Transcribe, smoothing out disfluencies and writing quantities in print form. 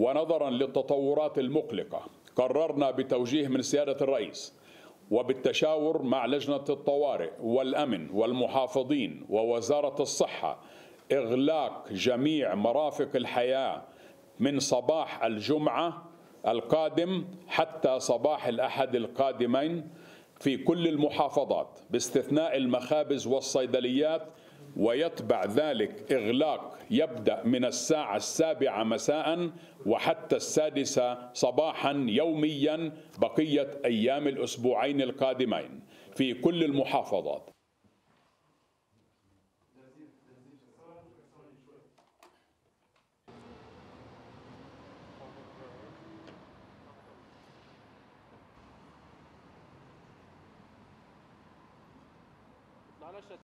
ونظرا للتطورات المقلقة قررنا بتوجيه من سيادة الرئيس وبالتشاور مع لجنة الطوارئ والأمن والمحافظين ووزارة الصحة إغلاق جميع مرافق الحياة من صباح الجمعة القادم حتى صباح الأحد القادمين في كل المحافظات باستثناء المخابز والصيدليات، ويتبع ذلك إغلاق يبدأ من الساعة 7 مساءً وحتى 6 صباحاً يومياً بقية أيام الأسبوعين القادمين في كل المحافظات.